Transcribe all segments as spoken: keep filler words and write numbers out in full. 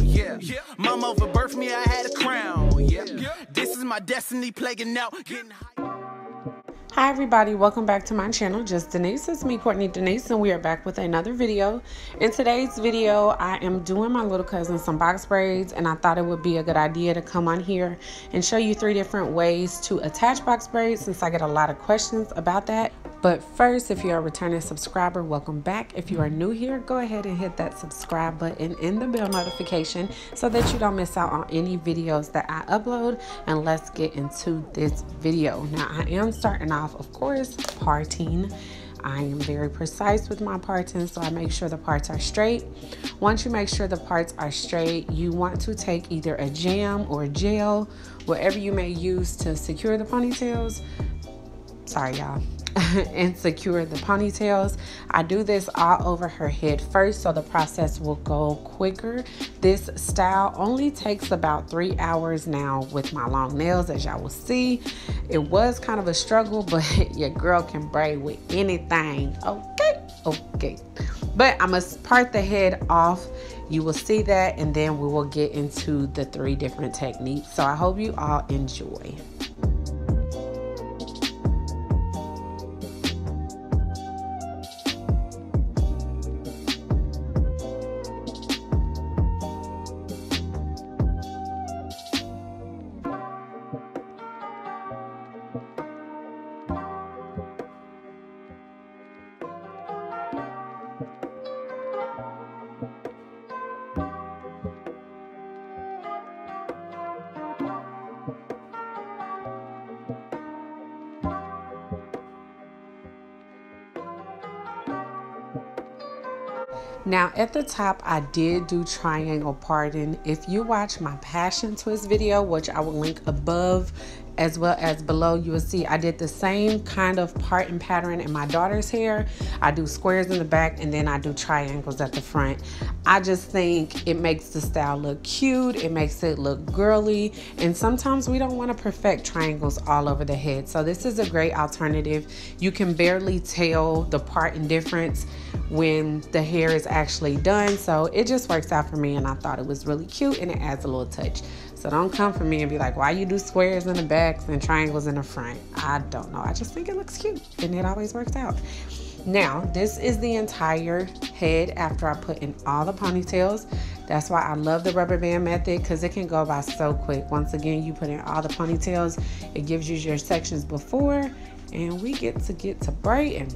yeah. Mama overbirthed me, I had a crown, yeah. This is my destiny plaguing out, getting high. Hi everybody, welcome back to my channel, Just Denise. It's me, Courtney Denise, and we are back with another video. In today's video, I am doing my little cousin some box braids, and I thought it would be a good idea to come on here and show you three different ways to attach box braids, since I get a lot of questions about that. But first, if you are a returning subscriber, welcome back. If you are new here, go ahead and hit that subscribe button and the bell notification so that you don't miss out on any videos that I upload. And let's get into this video. Now, I am starting off of course parting. I am very precise with my parting, so I make sure the parts are straight. Once you make sure the parts are straight, you want to take either a jam or gel, whatever you may use to secure the ponytails. Sorry y'all. And secure the ponytails. I do this all over her head first, so the process will go quicker. This style only takes about three hours now with my long nails, as y'all will see. It was kind of a struggle, but your girl can braid with anything. Okay, okay. But I must part the head off. You will see that, and then we will get into the three different techniques. So I hope you all enjoy. Now at the top, I did do triangle parting. If you watch my passion twist video, which I will link above as well as below, you will see I did the same kind of part and pattern in my daughter's hair. I do squares in the back, and then I do triangles at the front. I just think it makes the style look cute, it makes it look girly, and sometimes we don't want to perfect triangles all over the head, so this is a great alternative. You can barely tell the part and difference when the hair is actually done, so it just works out for me, and I thought it was really cute and it adds a little touch. So don't come for me and be like, why you do squares in the backs and triangles in the front? I don't know. I just think it looks cute and it always works out. Now, this is the entire head after I put in all the ponytails. That's why I love the rubber band method, because it can go by so quick. Once again, you put in all the ponytails. It gives you your sections before, and we get to get to braiding.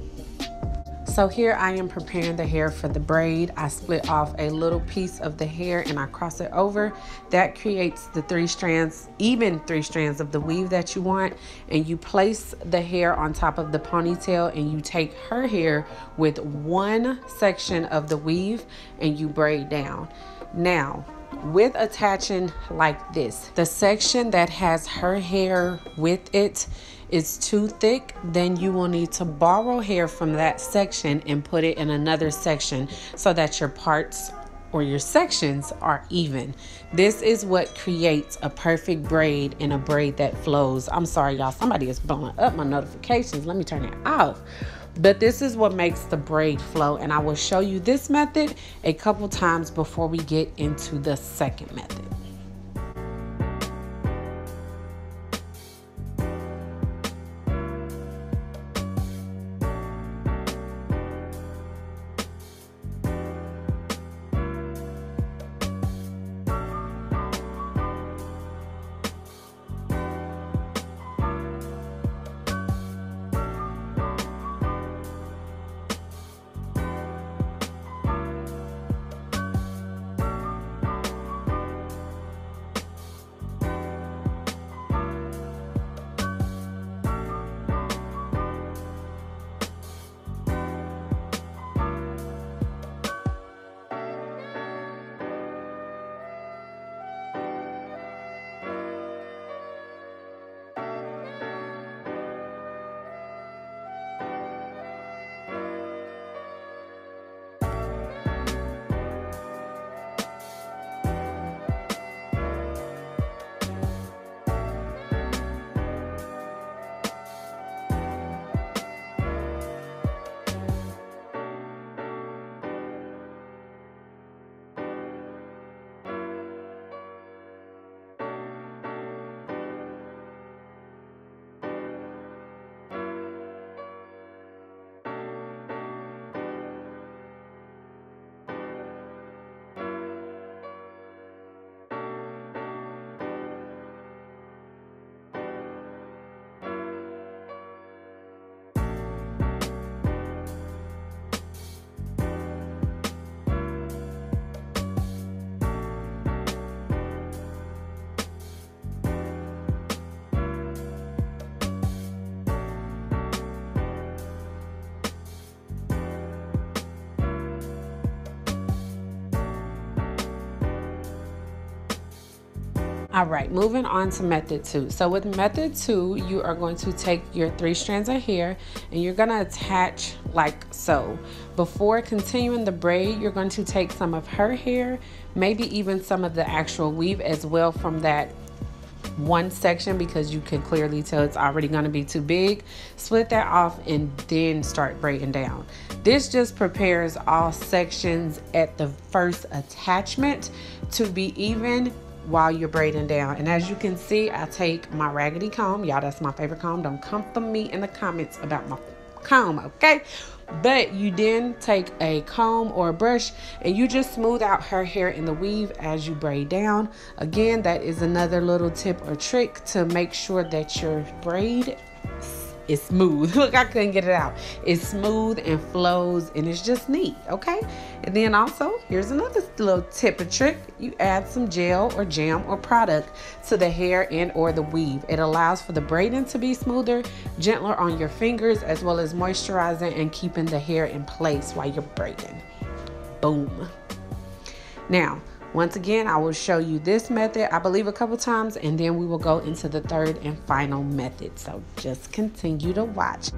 So here I am preparing the hair for the braid. I split off a little piece of the hair and I cross it over. That creates the three strands, even three strands of the weave that you want. And you place the hair on top of the ponytail, and you take her hair with one section of the weave and you braid down. Now, with attaching like this, the section that has her hair with it is too thick, then you will need to borrow hair from that section and put it in another section so that your parts or your sections are even. This is what creates a perfect braid and a braid that flows. I'm sorry y'all, somebody is blowing up my notifications. Let me turn it off. But this is what makes the braid flow, and I will show you this method a couple times before we get into the second method. All right, moving on to method two. So with method two, you are going to take your three strands of hair and you're gonna attach like so. Before continuing the braid, you're going to take some of her hair, maybe even some of the actual weave as well from that one section, because you can clearly tell it's already going to be too big. Split that off and then start braiding down. This just prepares all sections at the first attachment to be even while you're braiding down. And as you can see, I take my raggedy comb. Y'all, that's my favorite comb. Don't come for me in the comments about my comb, okay? But you then take a comb or a brush and you just smooth out her hair in the weave as you braid down. Again, that is another little tip or trick to make sure that your braid is smooth. Look, I couldn't get it out. It's smooth and flows and it's just neat, okay? And then also, here's another little tip or trick. You add some gel or jam or product to the hair and or the weave. It allows for the braiding to be smoother, gentler on your fingers, as well as moisturizing and keeping the hair in place while you're braiding. Boom. Now, once again, I will show you this method, I believe, a couple times, and then we will go into the third and final method. So just continue to watch.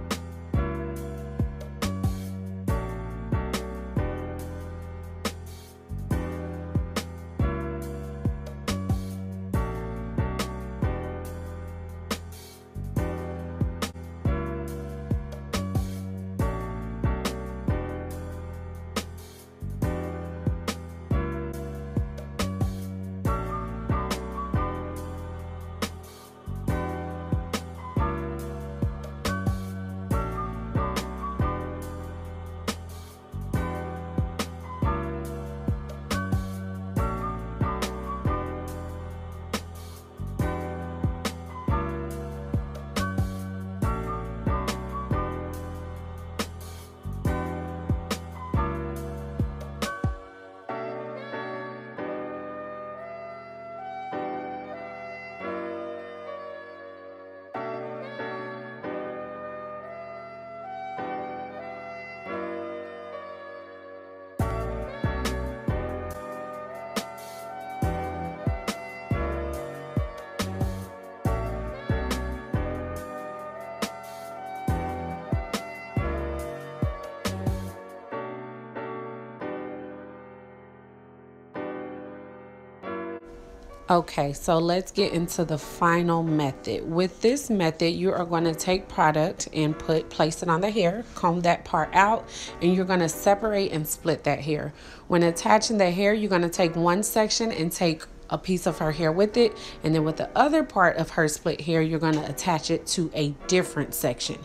Okay, so let's get into the final method. With this method, you are going to take product and put place it on the hair, comb that part out, and you're going to separate and split that hair. When attaching the hair, you're going to take one section and take a piece of her hair with it, and then with the other part of her split hair, you're going to attach it to a different section.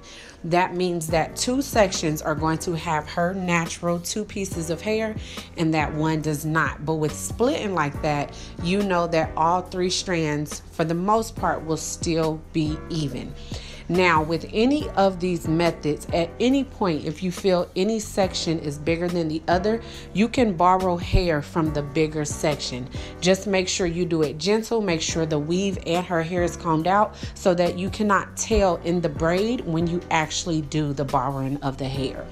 That means that two sections are going to have her natural two pieces of hair and that one does not. But with splitting like that, you know that all three strands for the most part will still be even. Now, with any of these methods, at any point, if you feel any section is bigger than the other, you can borrow hair from the bigger section. Just make sure you do it gentle. Make sure the weave and her hair is combed out so that you cannot tell in the braid when you actually do the borrowing of the hair.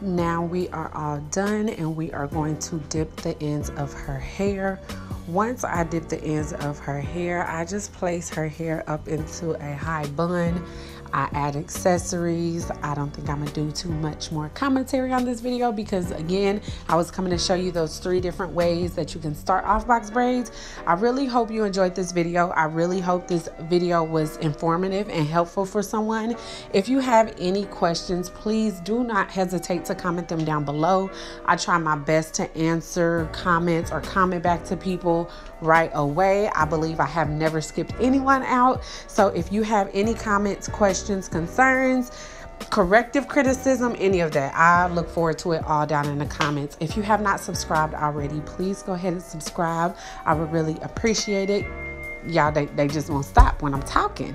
Now we are all done and we are going to dip the ends of her hair. Once I dip the ends of her hair, I just place her hair up into a high bun. I add accessories. I don't think I'm gonna do too much more commentary on this video because, again, I was coming to show you those three different ways that you can start off box braids. I really hope you enjoyed this video. I really hope this video was informative and helpful for someone. If you have any questions, please do not hesitate to comment them down below. I try my best to answer comments or comment back to people right away. I believe I have never skipped anyone out. So if you have any comments, questions, concerns, corrective criticism, any of that, I look forward to it all down in the comments. If you have not subscribed already, please go ahead and subscribe. I would really appreciate it. Y'all, they, they just won't stop when I'm talking.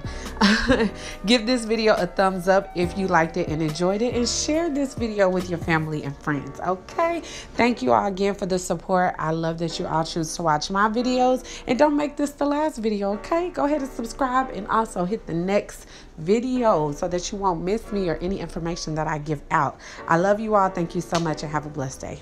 Give this video a thumbs up if you liked it and enjoyed it, and share this video with your family and friends, okay? Thank you all again for the support. I love that you all choose to watch my videos, and don't make this the last video, okay? Go ahead and subscribe and also hit the next video so that you won't miss me or any information that I give out. I love you all. Thank you so much and have a blessed day.